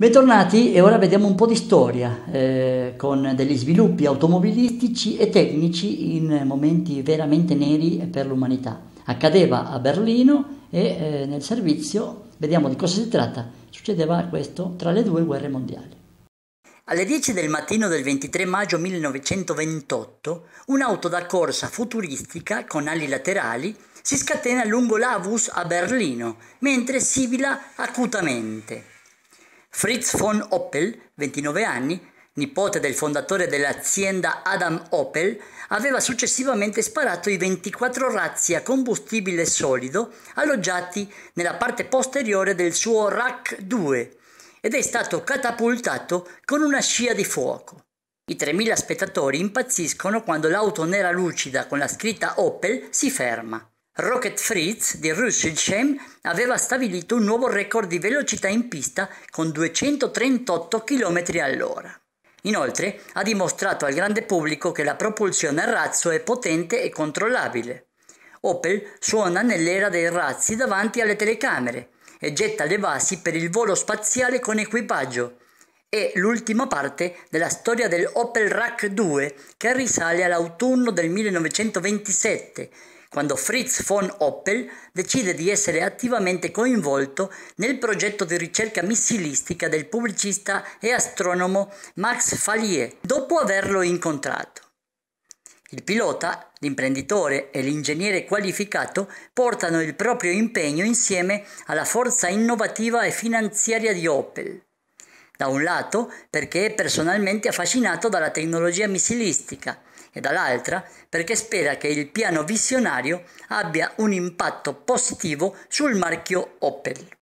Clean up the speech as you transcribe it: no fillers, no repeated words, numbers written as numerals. Bentornati, e ora vediamo un po' di storia con degli sviluppi automobilistici e tecnici in momenti veramente neri per l'umanità. Accadeva a Berlino e nel servizio, vediamo di cosa si tratta, succedeva questo tra le due guerre mondiali. Alle 10 del mattino del 23 maggio 1928, un'auto da corsa futuristica con ali laterali si scatena lungo l'Avus a Berlino, mentre sibila acutamente. Fritz von Opel, 29 anni, nipote del fondatore dell'azienda Adam Opel, aveva successivamente sparato i 24 razzi a combustibile solido alloggiati nella parte posteriore del suo RAK 2 ed è stato catapultato con una scia di fuoco. I 3.000 spettatori impazziscono quando l'auto nera lucida con la scritta Opel si ferma. Rocket Fritz di Rüsselsheim aveva stabilito un nuovo record di velocità in pista con 238 km all'ora. Inoltre ha dimostrato al grande pubblico che la propulsione a razzo è potente e controllabile. Opel suona nell'era dei razzi davanti alle telecamere e getta le basi per il volo spaziale con equipaggio. È l'ultima parte della storia dell'Opel RAK 2 che risale all'autunno del 1927, quando Fritz von Opel decide di essere attivamente coinvolto nel progetto di ricerca missilistica del pubblicista e astronomo Max Fallier, dopo averlo incontrato. Il pilota, l'imprenditore e l'ingegnere qualificato portano il proprio impegno insieme alla forza innovativa e finanziaria di Opel. Da un lato perché è personalmente affascinato dalla tecnologia missilistica, e dall'altra perché spera che il piano visionario abbia un impatto positivo sul marchio Opel.